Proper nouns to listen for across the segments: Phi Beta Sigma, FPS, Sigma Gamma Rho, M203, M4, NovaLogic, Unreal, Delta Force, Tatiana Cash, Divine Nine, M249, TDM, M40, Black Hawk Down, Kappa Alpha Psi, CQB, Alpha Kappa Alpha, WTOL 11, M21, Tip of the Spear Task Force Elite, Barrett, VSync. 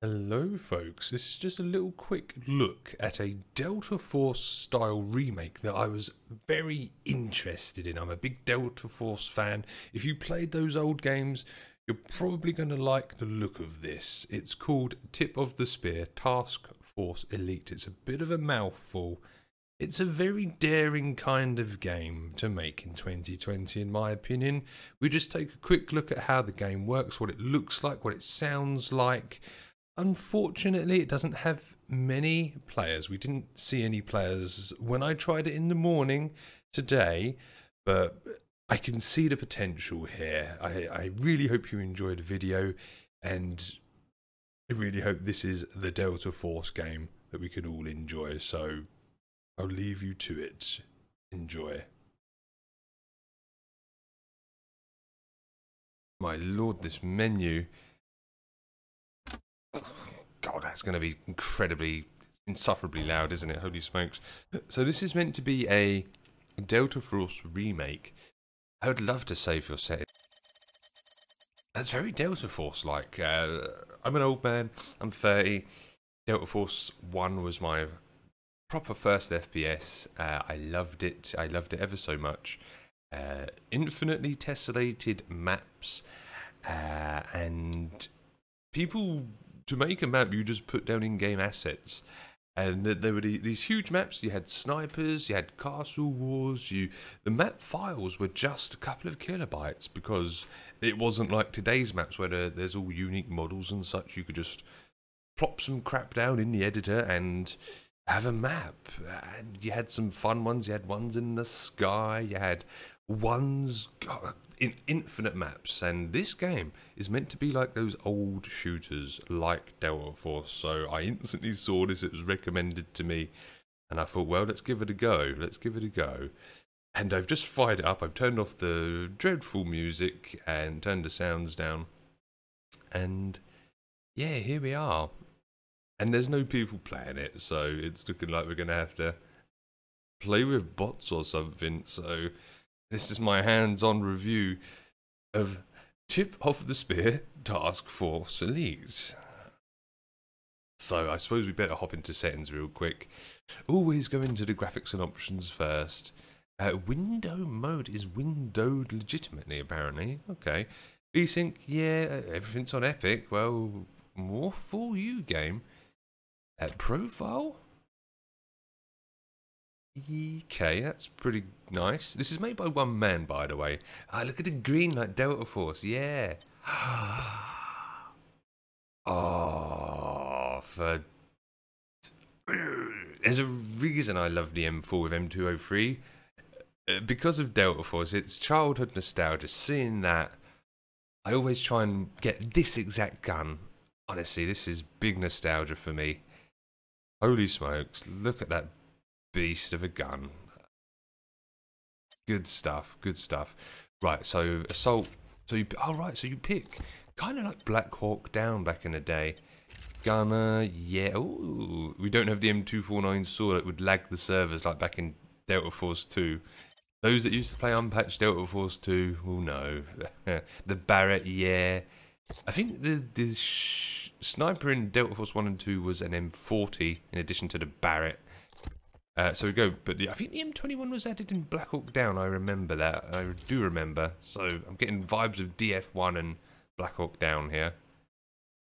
Hello folks, this is just a little quick look at a Delta Force style remake that I was very interested in. I'm a big Delta Force fan. If you played those old games, you're probably going to like the look of this. It's called Tip of the Spear Task Force Elite. It's a bit of a mouthful. It's a very daring kind of game to make in 2020, in my opinion. We just take a quick look at how the game works, what it looks like, what it sounds like. Unfortunately, it doesn't have many players. We didn't see any players when I tried it in the morning today, but I can see the potential here. I really hope you enjoyed the video, and I really hope this is the Delta Force game that we can all enjoy. So I'll leave you to it. Enjoy. My lord, this menu. God, that's going to be incredibly, insufferably loud, isn't it? Holy smokes. So this is meant to be a Delta Force remake. I would love to save your setting. That's very Delta Force-like. I'm an old man. I'm 30. Delta Force 1 was my proper first FPS. I loved it. I loved it ever so much. Infinitely tessellated maps. And people... To make a map, you just put down in-game assets, and there were these huge maps. You had snipers, you had castle wars. The map files were just a couple of kilobytes because it wasn't like today's maps where there's all unique models and such. You could just plop some crap down in the editor and have a map. And you had some fun ones. You had ones in the sky. You had ones in infinite maps, and this game is meant to be like those old shooters like Delta Force, so I instantly saw this. It was recommended to me, and I thought, well, let's give it a go. And I've just fired it up. I've turned off the dreadful music and turned the sounds down, and yeah, here we are. And there's no people playing it, so it's looking like we're gonna have to play with bots or something. So this is my hands-on review of Tip of the Spear Task Force Elite. So I suppose we better hop into settings real quick. Always go into the graphics and options first. Window mode is windowed legitimately, apparently. Okay. VSync, yeah, everything's on Epic. Well, more for you, game. Profile? Okay, that's pretty nice. This is made by one man, by the way. Ah, look at the green, like Delta Force. Yeah. Oh, for... There's a reason I love the M4 with M203. Because of Delta Force, it's childhood nostalgia. Seeing that, I always try and get this exact gun. Honestly, this is big nostalgia for me. Holy smokes, look at that beast of a gun. Good stuff, good stuff. Right, so assault. So you, oh right, so you pick kind of like Black Hawk Down back in the day. Gunner, yeah. Ooh, we don't have the M249 sword. It would lag the servers like back in Delta Force 2. Those that used to play unpatched Delta Force 2 will know. The Barrett, yeah. I think the sniper in Delta Force 1 and 2 was an M40 in addition to the Barrett. So we go, but I think the M21 was added in Black Hawk Down. I remember that. I do remember. So I'm getting vibes of DF1 and Black Hawk Down here.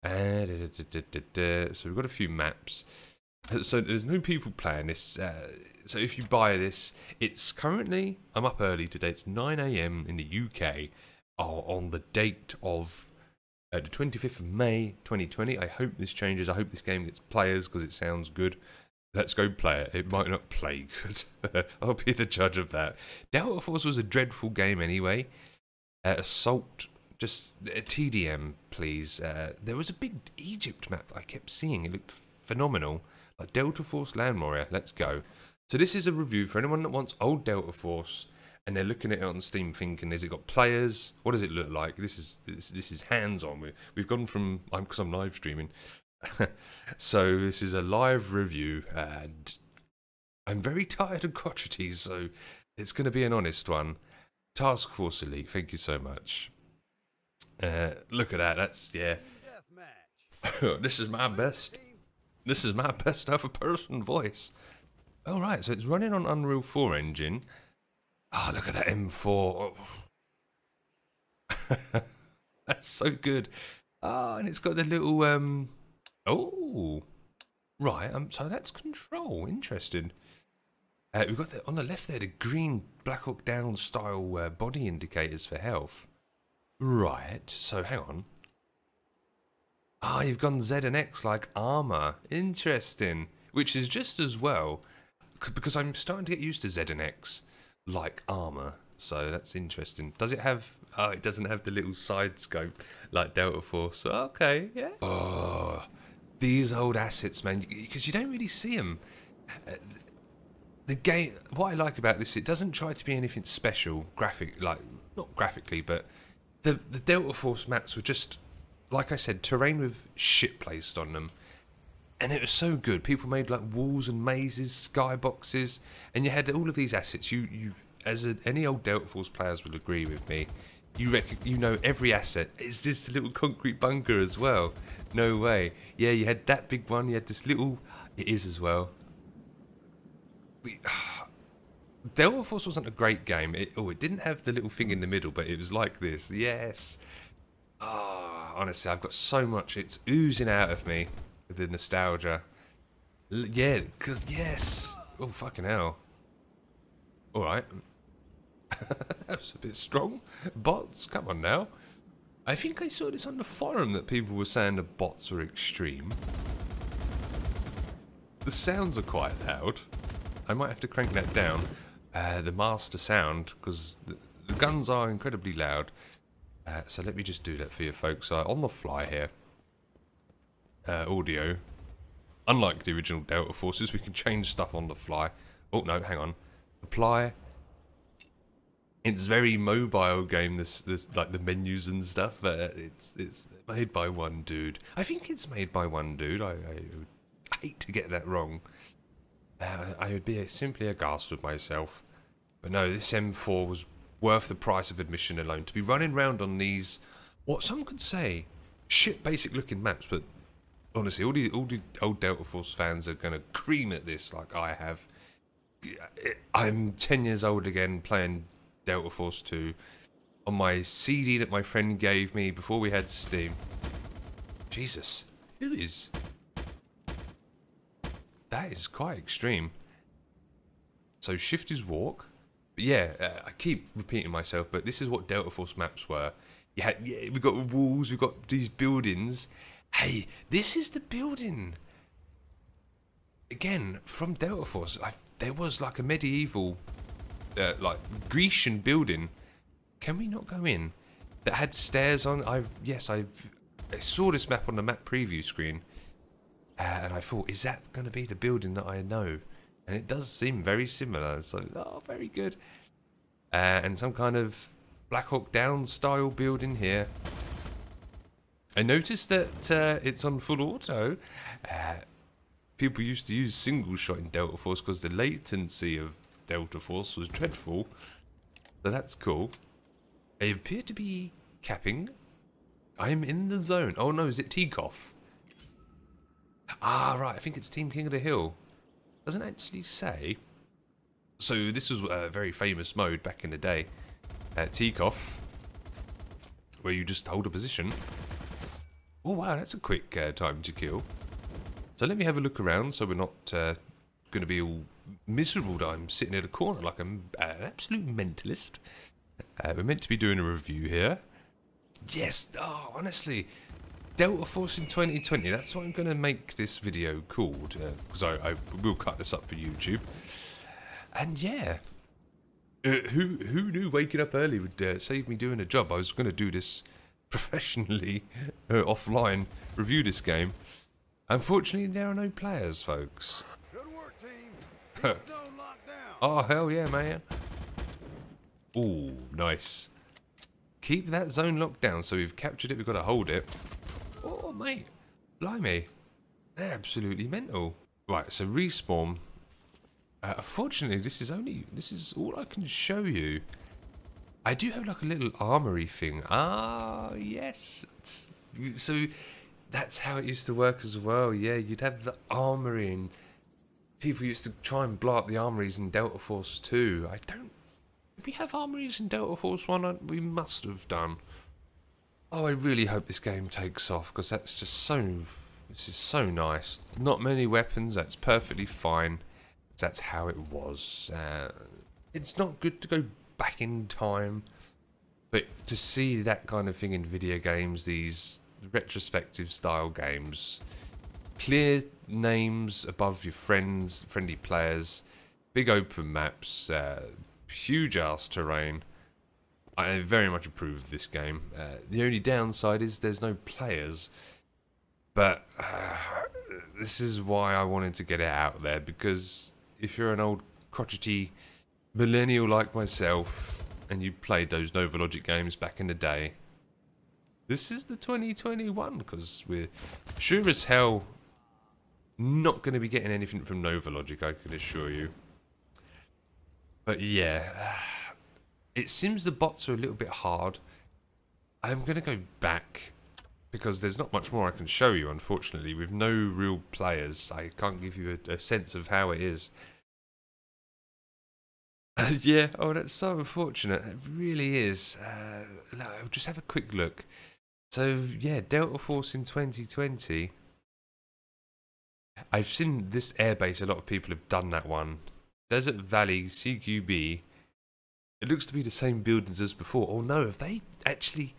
So we've got a few maps. So there's no people playing this. So if you buy this, it's currently, I'm up early today. It's 9 AM in the UK on the date of the 25th of May, 2020. I hope this changes. I hope this game gets players because it sounds good. Let's go play it. It might not play good. I'll be the judge of that. Delta Force was a dreadful game anyway. Assault. Just a TDM, please. There was a big Egypt map I kept seeing. It looked phenomenal. Like Delta Force Land Warrior. Let's go. So this is a review for anyone that wants old Delta Force and they're looking at it on Steam thinking, has it got players? What does it look like? This is hands-on. We've gone from... Because I'm live streaming. So this is a live review, and I'm very tired and crotchety, so it's going to be an honest one. Task Force Elite, thank you so much. Look at that, that's, yeah. This is my best other person voice. All right, so it's running on Unreal 4 engine. Oh, look at that M4. Oh. That's so good. Oh, and it's got the little oh, right. So that's control. Interesting. We've got the, on the left there the green Black Hawk Down style body indicators for health. Right. So hang on. Ah, you've gone Z and X like armor. Interesting. Which is just as well, because I'm starting to get used to Z and X like armor. So that's interesting. Does it have... Oh, it doesn't have the little side scope like Delta Force. Okay, yeah. Oh, these old assets, man, because you don't really see them. The game... What I like about this, it doesn't try to be anything special, graphic, like, not graphically, but the Delta Force maps were just, like I said, terrain with shit placed on them. And it was so good. People made, like, walls and mazes, skyboxes, and you had all of these assets. Any old Delta Force players will agree with me. You know every asset. Is this the little concrete bunker as well? No way. Yeah, you had that big one. You had this little... It is as well. Delta Force wasn't a great game. It didn't have the little thing in the middle, but it was like this. Yes. Oh, honestly, I've got so much. It's oozing out of me. The nostalgia. Yeah, because... Yes. Oh, fucking hell. All right. That was a bit strong. Bots, come on now. I think I saw this on the forum that people were saying the bots were extreme. The sounds are quite loud. I might have to crank that down. The master sound, because the guns are incredibly loud. So let me just do that for you folks. On the fly here. Audio. Unlike the original Delta Forces, we can change stuff on the fly. Oh, no, hang on. Apply. It's very mobile game, this like the menus and stuff, but it's made by one dude. I think it's made by one dude. I hate to get that wrong. I would be simply aghast with myself. But no, this M4 was worth the price of admission alone. To be running around on these, what some could say, shit basic looking maps, but honestly, all the old Delta Force fans are going to cream at this like I have. I'm 10 years old again playing Delta Force 2 on my CD that my friend gave me before we had Steam. Jesus, who is... That is quite extreme. So shift is walk. But yeah, I keep repeating myself, but this is what Delta Force maps were. You had, yeah, we got walls, we got these buildings. Hey, this is the building. Again, from Delta Force, there was like a medieval... like Grecian building. Can we not go in? That had stairs on. I saw this map on the map preview screen, and I thought, is that going to be the building that I know? And it does seem very similar. So, oh, very good. And some kind of Black Hawk Down style building here. I noticed that it's on full auto. People used to use single shot in Delta Force because the latency of Delta Force was dreadful, so that's cool. I appear to be capping. I'm in the zone. Oh no, is it Teacoff? Ah, right, I think it's Team King of the Hill. Doesn't actually say. So this was a very famous mode back in the day, Teacoff, where you just hold a position. Oh wow, that's a quick time to kill. So let me have a look around so we're not going to be all miserable that I'm sitting at a corner like an absolute mentalist. We're meant to be doing a review here. Yes, oh, honestly, Delta Force in 2020, that's what I'm going to make this video called, because I will cut this up for YouTube. And yeah, who knew waking up early would save me doing a job? I was going to do this professionally, offline, review this game. Unfortunately, there are no players, folks. Oh, hell yeah, man. Oh, nice. Keep that zone locked down. So we've captured it. We've got to hold it. Oh, mate. Blimey. They're absolutely mental. Right, so respawn. Unfortunately, this is all I can show you. I do have like a little armory thing. Ah, yes. So That's how it used to work as well, yeah. You'd have the armory and people used to try and blow up the armories in Delta Force 2. I don't... Did we have armories in Delta Force 1? We must have done. Oh, I really hope this game takes off, because that's just so... This is so nice. Not many weapons, that's perfectly fine. That's how it was. It's not good to go back in time, but to see that kind of thing in video games, these retrospective style games, clear names above your friends, friendly players, big open maps, huge ass terrain. I very much approve of this game. The only downside is there's no players, but this is why I wanted to get it out there, because if you're an old crotchety millennial like myself and you played those NovaLogic games back in the day, this is the 2021, because we're sure as hell not going to be getting anything from NovaLogic, I can assure you. But yeah, it seems the bots are a little bit hard. I'm going to go back, because there's not much more I can show you, unfortunately. With no real players, I can't give you a sense of how it is. Yeah, oh, that's so unfortunate. It really is. I'll just have a quick look. So, yeah, Delta Force in 2020. I've seen this airbase, a lot of people have done that one. Desert Valley CQB. It looks to be the same buildings as before. Oh no, have they actually...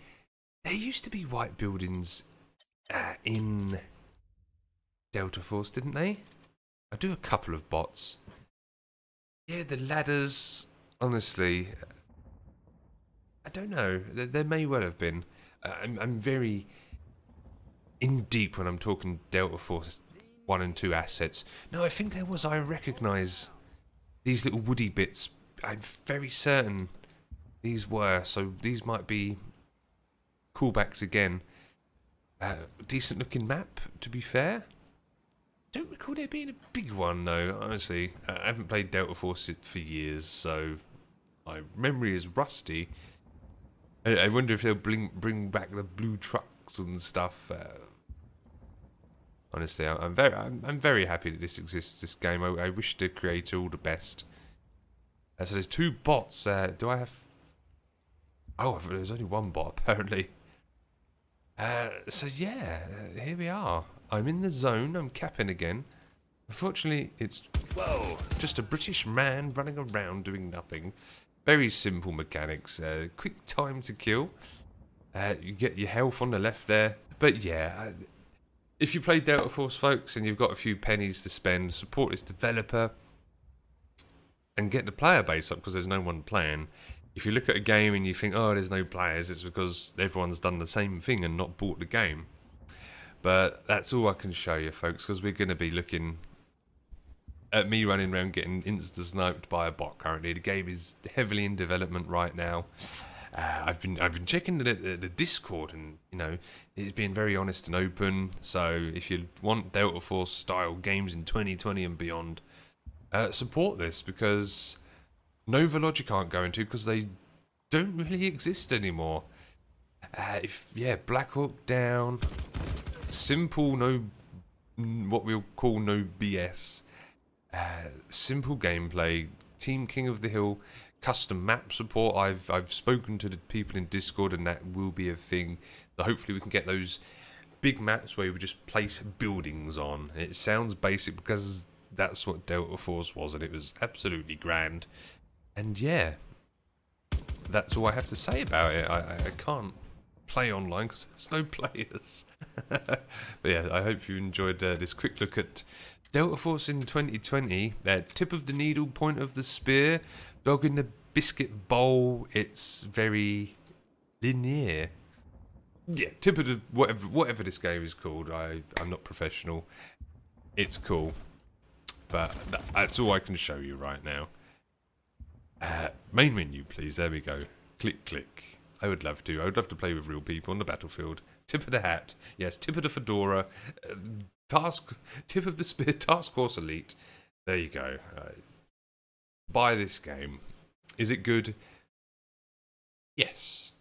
There used to be white buildings in Delta Force, didn't they? I do a couple of bots. Yeah, the ladders, honestly, I don't know. There may well have been. I'm very in deep when I'm talking Delta Force 1 and 2 assets. No, I think there was, I recognise these little woody bits. I'm very certain these were, so these might be callbacks again. Decent looking map, to be fair. Don't recall there being a big one though, honestly. I haven't played Delta Force for years, so my memory is rusty. I wonder if they'll bring back the blue trucks and stuff. Honestly, I'm very happy that this exists, this game. I wish the creator all the best. So there's two bots. Do I have... Oh, there's only one bot apparently. So yeah, here we are. I'm in the zone, I'm capping again. Unfortunately, it's... Whoa! Just a British man running around doing nothing. Very simple mechanics. Quick time to kill. You get your health on the left there. But yeah, if you play Delta Force, folks, and you've got a few pennies to spend, support this developer and get the player base up, because there's no one playing. If you look at a game and you think, oh, there's no players, it's because everyone's done the same thing and not bought the game. But that's all I can show you, folks, because we're going to be looking at me running around getting insta-sniped by a bot currently. The game is heavily in development right now. I've been checking the Discord, and you know, it's been very honest and open. So if you want Delta Force style games in 2020 and beyond, support this, because NovaLogic aren't going to, because they don't really exist anymore. Black Hawk Down. Simple, no, what we'll call no BS. Simple gameplay. Team King of the Hill, custom map support. I've spoken to the people in Discord, and that will be a thing. So hopefully we can get those big maps where we just place buildings on. It sounds basic because that's what Delta Force was, and it was absolutely grand. And yeah, that's all I have to say about it. I can't play online because there's no players. But yeah, I hope you enjoyed this quick look at Delta Force in 2020. Tip of the needle, point of the spear, dog in the biscuit bowl. It's very linear. Yeah, tip of the whatever this game is called. I'm not professional. It's cool, but that's all I can show you right now. Main menu, please. There we go. Click, click. I would love to. I would love to play with real people on the battlefield. Tip of the hat. Yes, tip of the fedora. Tip of the spear task force elite. There you go. Buy this game. Is it good? Yes.